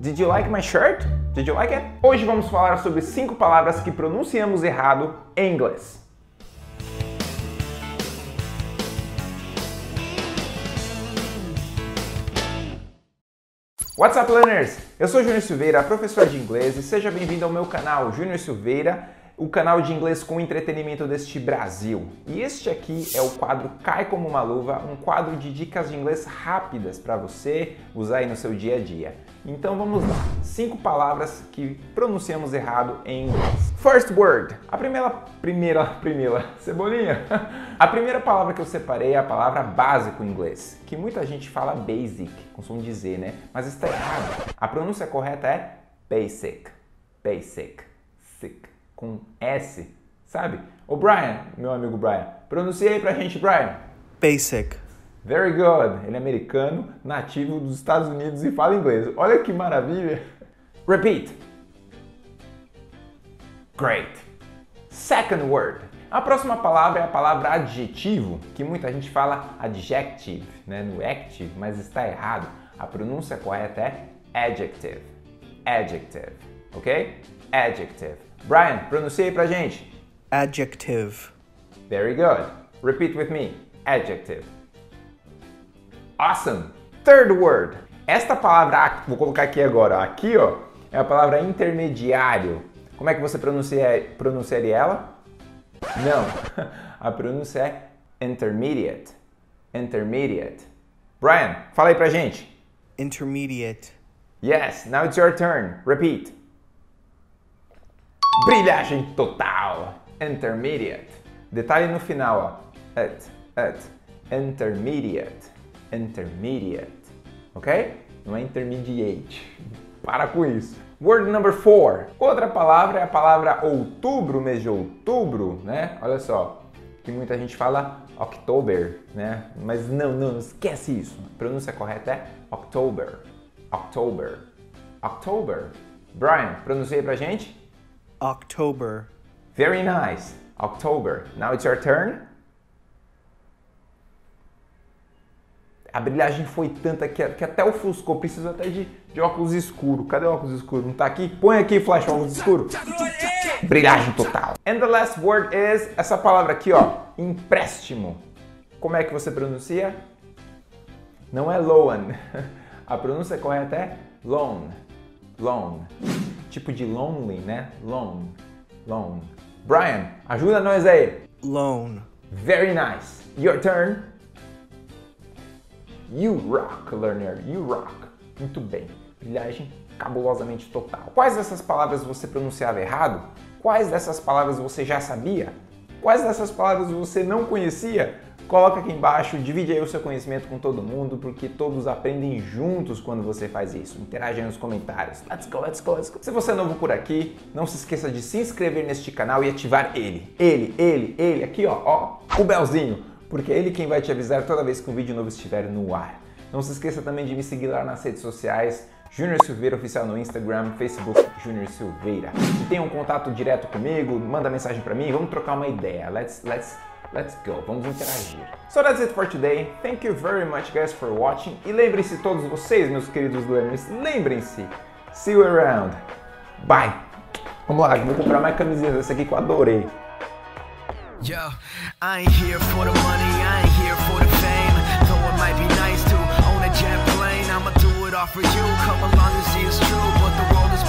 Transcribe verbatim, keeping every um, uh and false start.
Did you like my shirt? Did you like it? Hoje vamos falar sobre cinco palavras que pronunciamos errado em inglês. What's up, learners? Eu sou Júnior Silveira, professor de inglês, e seja bem-vindo ao meu canal Júnior Silveira, o canal de inglês com entretenimento deste Brasil. E este aqui é o quadro Cai Como Uma Luva, um quadro de dicas de inglês rápidas para você usar aí no seu dia a dia. Então vamos lá, cinco palavras que pronunciamos errado em inglês. First word, a primeira, primeira, primeira, cebolinha. A primeira palavra que eu separei é a palavra básico em inglês, que muita gente fala basic, com som de Z, né? Mas está errado. A pronúncia correta é basic, basic, sick, com S, sabe? O Brian, meu amigo Brian, pronuncia aí pra gente, Brian. Basic. Very good. Ele é americano, nativo dos Estados Unidos e fala inglês. Olha que maravilha. Repeat. Great. Second word. A próxima palavra é a palavra adjetivo, que muita gente fala adjective, né, no active, mas está errado. A pronúncia correta é adjective. Adjective. Ok? Adjective. Brian, pronuncia aí pra gente. Adjective. Very good. Repeat with me. Adjective. Awesome. Third word. Esta palavra, vou colocar aqui agora, aqui ó, é a palavra intermediário. Como é que você pronuncia, pronunciaria ela? Não. A pronúncia é intermediate. Intermediate. Brian, fala aí pra gente. Intermediate. Yes, now it's your turn. Repeat. Brilhagem total. Intermediate. Detalhe no final, ó. At, at. Intermediate. Intermediate, ok? Não é intermediate. Para com isso. Word number four. Outra palavra é a palavra outubro, mês de outubro, né? Olha só, que muita gente fala October, né? Mas não, não, esquece isso. A pronúncia correta é October, October, October. Brian, pronuncia aí pra gente. October. Very nice. October. Now it's your turn. A brilhagem foi tanta que, que até ofuscou. Preciso até de, de óculos escuro. Cadê o óculos escuro? Não tá aqui? Põe aqui, flash, óculos escuro. Brilhagem total. And the last word is essa palavra aqui, ó. Empréstimo. Como é que você pronuncia? Não é loan. A pronúncia correta é loan. Loan. Tipo de lonely, né? Loan. Loan. Brian, ajuda nós aí. Loan. Very nice. Your turn. You rock, learner, you rock. Muito bem. Brilhagem cabulosamente total. Quais dessas palavras você pronunciava errado? Quais dessas palavras você já sabia? Quais dessas palavras você não conhecia? Coloca aqui embaixo, divide aí o seu conhecimento com todo mundo, porque todos aprendem juntos quando você faz isso. Interage aí nos comentários. Let's go, let's go, let's go. Se você é novo por aqui, não se esqueça de se inscrever neste canal e ativar ele. Ele, ele, ele, aqui ó, ó, o belzinho. Porque é ele quem vai te avisar toda vez que um vídeo novo estiver no ar. Não se esqueça também de me seguir lá nas redes sociais, Júnior Silveira Oficial no Instagram, Facebook Júnior Silveira. E tenha um contato direto comigo, manda mensagem pra mim, vamos trocar uma ideia. Let's, let's, let's go, vamos interagir. So that's it for today. Thank you very much guys for watching. E lembrem-se todos vocês, meus queridos learners, lembrem-se. See you around. Bye. Vamos lá, vou comprar mais camisetas, essa aqui que eu adorei. Yo, I ain't here for the money, I ain't here for the fame. Though it might be nice to own a jet plane, I'ma do it all for you. Come along and see it's true, but the world is